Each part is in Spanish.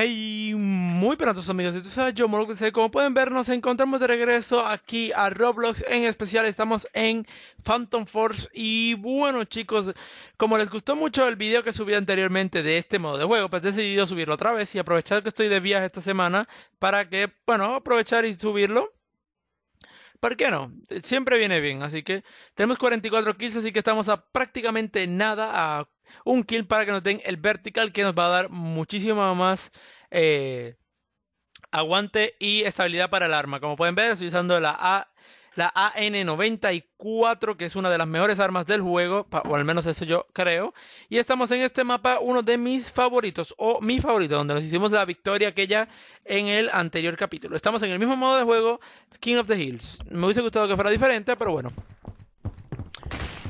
Hey, muy pronto amigos, esto es Jomoloco96. Como pueden ver, nos encontramos de regreso aquí a Roblox. En especial estamos en Phantom Force. Y bueno chicos, como les gustó mucho el video que subí anteriormente de este modo de juego, pues he decidido subirlo otra vez y aprovechar que estoy de viaje esta semana para que, bueno, aprovechar y subirlo. ¿Por qué no? Siempre viene bien. Así que tenemos 44 kills, así que estamos a prácticamente nada, a un kill para que nos den el vertical, que nos va a dar muchísimo más aguante y estabilidad para el arma. Como pueden ver, estoy usando la AN-94, que es una de las mejores armas del juego, o al menos eso yo creo. Y estamos en este mapa, uno de mis favoritos, o mi favorito, donde nos hicimos la victoria aquella en el anterior capítulo. Estamos en el mismo modo de juego, King of the Hills. Me hubiese gustado que fuera diferente, pero bueno.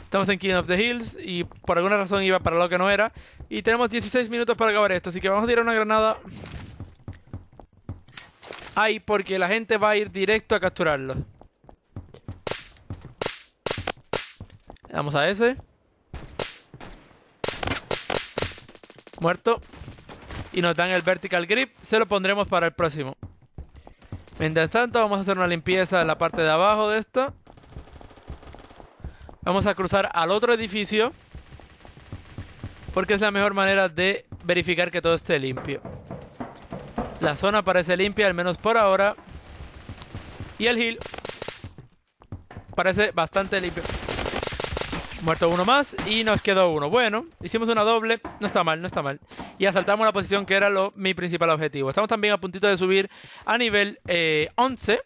Estamos en King of the Hills y por alguna razón iba para lo que no era. Y tenemos 16 minutos para acabar esto, así que vamos a tirar una granada ahí porque la gente va a ir directo a capturarlo. Vamos a ese. Muerto. Y nos dan el vertical grip, se lo pondremos para el próximo. Mientras tanto vamos a hacer una limpieza en la parte de abajo de esto. Vamos a cruzar al otro edificio porque es la mejor manera de verificar que todo esté limpio. La zona parece limpia, al menos por ahora. Y el hill parece bastante limpio. Muerto uno más y nos quedó uno. Bueno, hicimos una doble. No está mal, no está mal. Y asaltamos la posición que era mi principal objetivo. Estamos también a puntito de subir a nivel 11.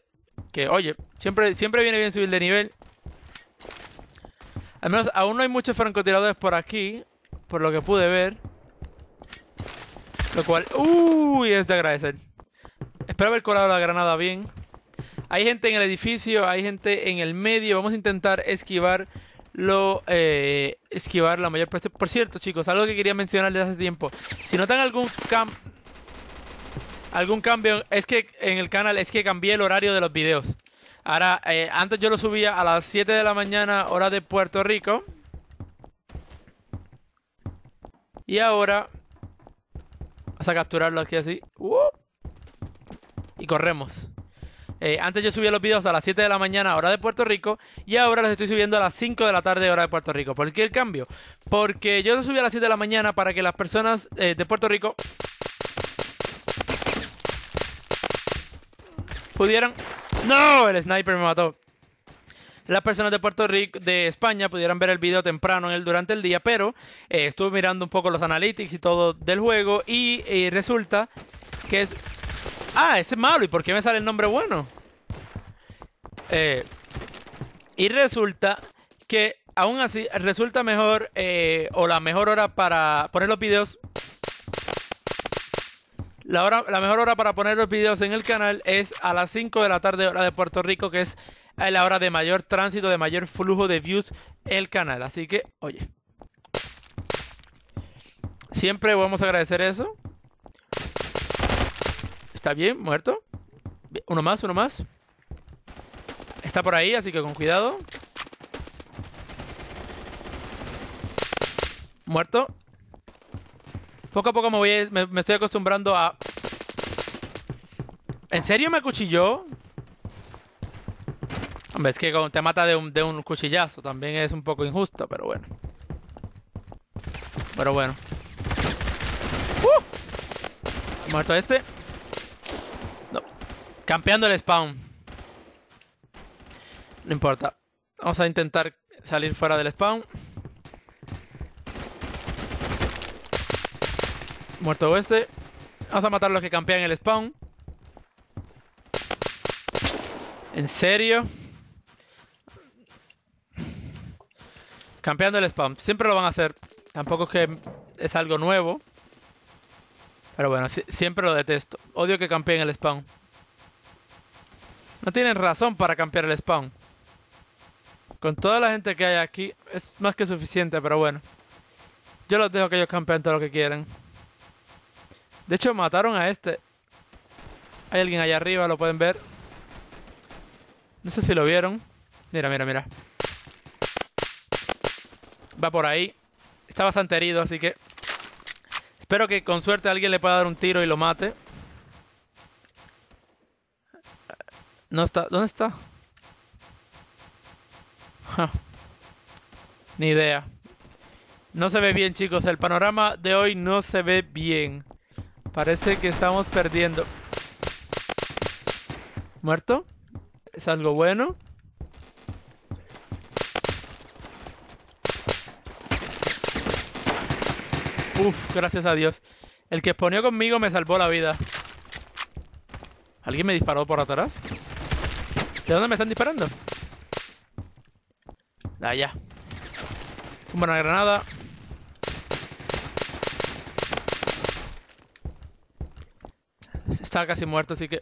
Que, oye, siempre viene bien subir de nivel. Al menos aún no hay muchos francotiradores por aquí, por lo que pude ver. Lo cual, uy, es de agradecer. Espero haber colado la granada bien. Hay gente en el edificio, hay gente en el medio. Vamos a intentar esquivar la mayor parte. Por cierto, chicos, algo que quería mencionar desde hace tiempo. Si notan algún cambio, es que en el canal es que cambié el horario de los videos. Ahora, antes yo lo subía a las 7 de la mañana, hora de Puerto Rico. Y ahora vamos a capturarlo aquí así. Y corremos. Antes yo subía los videos a las 7 de la mañana, hora de Puerto Rico. Y ahora los estoy subiendo a las 5 de la tarde, hora de Puerto Rico. ¿Por qué el cambio? Porque yo los subía a las 7 de la mañana para que las personas de Puerto Rico pudieran... ¡No! El sniper me mató. Las personas de Puerto Rico, de España, pudieran ver el video temprano durante el día, pero estuve mirando un poco los analytics y todo del juego y resulta que es... ¡Ah! Ese es malo. ¿Y por qué me sale el nombre bueno? Y resulta que aún así resulta mejor o la mejor hora para poner los videos... La mejor hora para poner los videos en el canal es a las 5 de la tarde, hora de Puerto Rico, que es la hora de mayor tránsito, de mayor flujo de views el canal. Así que, oye, siempre vamos a agradecer eso. Está bien, muerto. Uno más, uno más. Está por ahí, así que con cuidado. Muerto. Poco a poco me estoy acostumbrando a... ¿En serio me acuchilló? Hombre, es que te mata de un cuchillazo. También es un poco injusto, pero bueno. Pero bueno. Muerto este. No. Campeando el spawn. No importa. Vamos a intentar salir fuera del spawn. Muerto este. Vamos a matar a los que campean el spawn. ¿En serio? Campeando el spawn. Siempre lo van a hacer. Tampoco es que es algo nuevo. Pero bueno, siempre lo detesto. Odio que campeen el spawn. No tienen razón para campear el spawn. Con toda la gente que hay aquí es más que suficiente, pero bueno. Yo los dejo que ellos campeen todo lo que quieran. De hecho, mataron a este. Hay alguien allá arriba, lo pueden ver. No sé si lo vieron. Mira, mira, mira. Va por ahí. Está bastante herido, así que... Espero que con suerte alguien le pueda dar un tiro y lo mate. No está. ¿Dónde está? Ja. Ni idea. No se ve bien, chicos. El panorama de hoy no se ve bien. Parece que estamos perdiendo. ¿Muerto? Es algo bueno. Uf, gracias a Dios. El que exponeó conmigo me salvó la vida. ¿Alguien me disparó por atrás? ¿De dónde me están disparando? Allá. Tumba una granada. Estaba casi muerto, así que...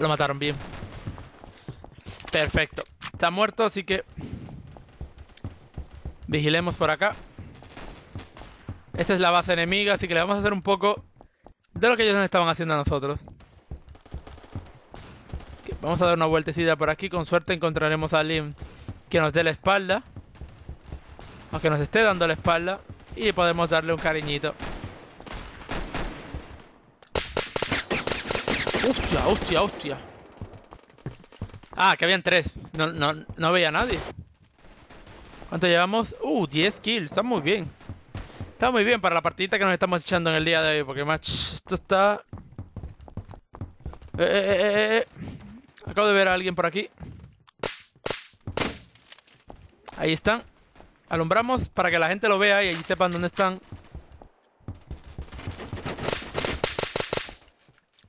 Lo mataron bien. Perfecto. Está muerto, así que... Vigilemos por acá. Esta es la base enemiga, así que le vamos a hacer un poco de lo que ellos nos estaban haciendo a nosotros. Vamos a dar una vueltecita por aquí. Con suerte encontraremos a alguien que nos dé la espalda, o que nos esté dando la espalda, y podemos darle un cariñito. Hostia, hostia, hostia. Ah, que habían tres. No veía a nadie. ¿Cuánto llevamos? 10 kills, está muy bien. Está muy bien para la partidita que nos estamos echando en el día de hoy. Porque, macho, esto está... Acabo de ver a alguien por aquí. Ahí están. Alumbramos para que la gente lo vea y allí sepan dónde están.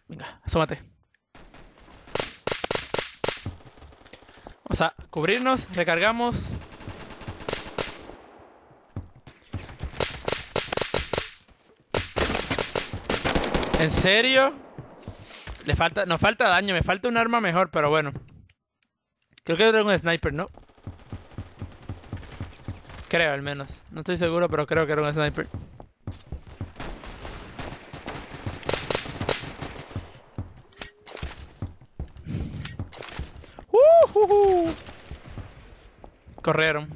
Venga, asómate. Vamos a cubrirnos, recargamos. ¿En serio? Le falta, nos falta daño, me falta un arma mejor, pero bueno. Creo que tengo un sniper, ¿no? Creo, al menos. No estoy seguro, pero creo que era un sniper. Corrieron.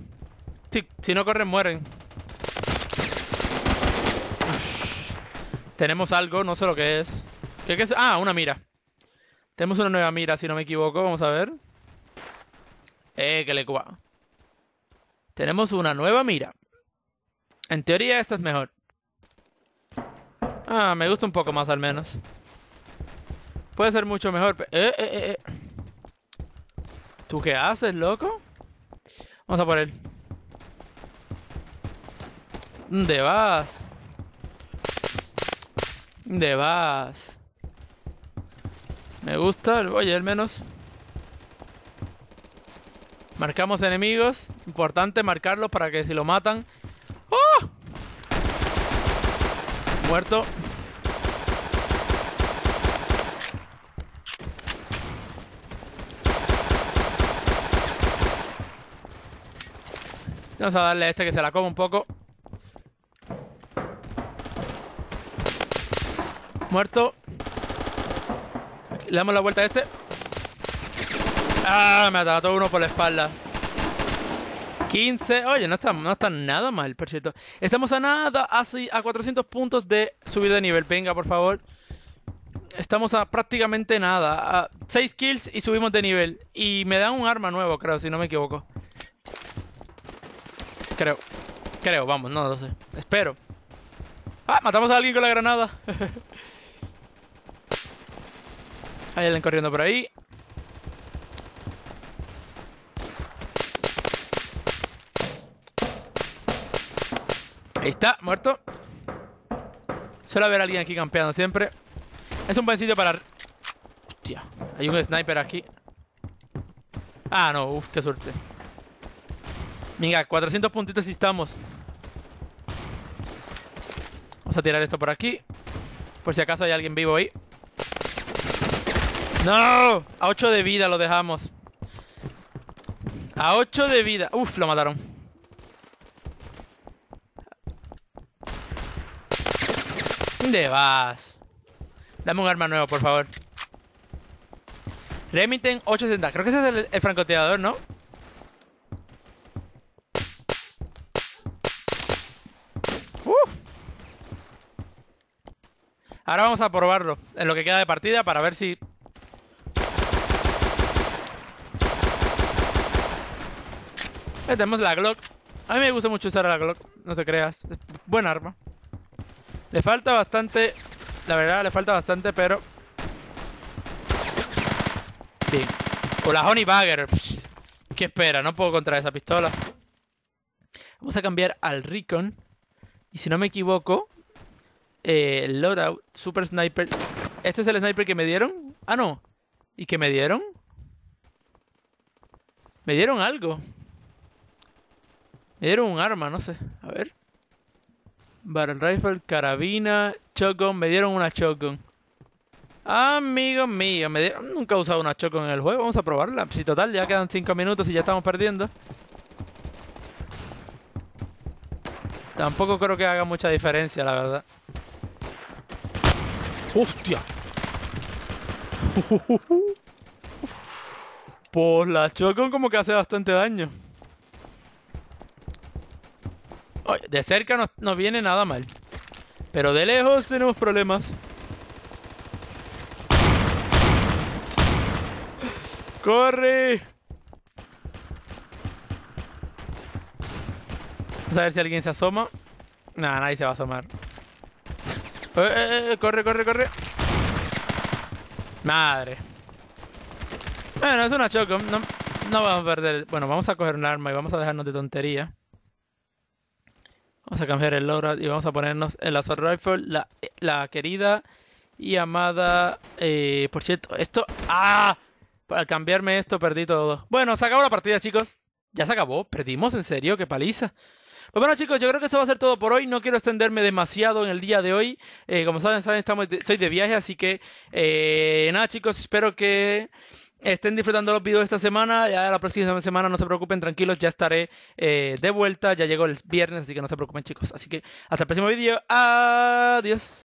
Si no corren, mueren. Tenemos algo, no sé lo que es. ¿Qué es? Ah, una mira. Tenemos una nueva mira, si no me equivoco. Vamos a ver. Que le cua. Tenemos una nueva mira. En teoría esta es mejor. Ah, me gusta un poco más al menos. Puede ser mucho mejor. ¿Tú qué haces, loco? Vamos a por él. ¿Dónde vas? ¿Dónde vas? Me gusta, oye, al menos. Marcamos enemigos. Importante marcarlos para que si lo matan... ¡Oh! Muerto. Vamos a darle a este que se la coma un poco. Muerto. Le damos la vuelta a este. Ah, me atacó uno por la espalda. 15. Oye, no está nada mal, por cierto. Estamos a nada, así a 400 puntos de subir de nivel. Venga, por favor. Estamos a prácticamente nada. A 6 kills y subimos de nivel. Y me dan un arma nuevo, creo, si no me equivoco. Creo, vamos, no lo sé. Espero. Ah, matamos a alguien con la granada. Hay alguien corriendo por ahí. Ahí está, muerto. Suele haber alguien aquí campeando siempre. Es un buen sitio para... Hostia, hay un sniper aquí. Ah, no, uff, qué suerte. Venga, 400 puntitos y estamos. Vamos a tirar esto por aquí. Por si acaso hay alguien vivo ahí. ¡No! A 8 de vida lo dejamos. A 8 de vida. Uf, lo mataron. ¿Dónde vas? Dame un arma nueva, por favor. Remington 870. Creo que ese es el francotirador, ¿no? Ahora vamos a probarlo en lo que queda de partida para ver si... Tenemos la Glock. A mí me gusta mucho usar la Glock, no te creas. Es buen arma. Le falta bastante... La verdad, le falta bastante, pero... Bien. O la Honey Bagger. ¿Qué espera? No puedo contra esa pistola. Vamos a cambiar al Recon. Y si no me equivoco... Loadout, Super Sniper. ¿Este es el sniper que me dieron? Ah, no. ¿Y qué me dieron? Me dieron algo. Me dieron un arma, no sé. A ver. Barrel Rifle, carabina, shotgun. Me dieron una shotgun. Amigo mío, me dieron... Nunca he usado una shotgun en el juego. Vamos a probarla. Si total, ya quedan 5 minutos y ya estamos perdiendo. Tampoco creo que haga mucha diferencia, la verdad. ¡Hostia! Pues la shotgun como que hace bastante daño. De cerca no viene nada mal. Pero de lejos tenemos problemas. ¡Corre! Vamos a ver si alguien se asoma. Nah, nadie se va a asomar. Corre, corre, corre. Madre. Bueno, es una shotgun. No vamos a perder. Bueno, vamos a coger un arma y vamos a dejarnos de tontería. Vamos a cambiar el loadout y vamos a ponernos el assault rifle, la querida y amada. Por cierto, esto... ¡Ah! Al cambiarme esto perdí todo. Bueno, se acabó la partida, chicos. Ya se acabó. Perdimos, en serio, qué paliza. Pues bueno, chicos, yo creo que esto va a ser todo por hoy. No quiero extenderme demasiado en el día de hoy. Como saben, estoy de viaje, así que... nada, chicos, espero que... estén disfrutando los videos esta semana. Ya la próxima semana no se preocupen, tranquilos, ya estaré de vuelta. Ya llegó el viernes, así que no se preocupen, chicos. Así que hasta el próximo video. Adiós.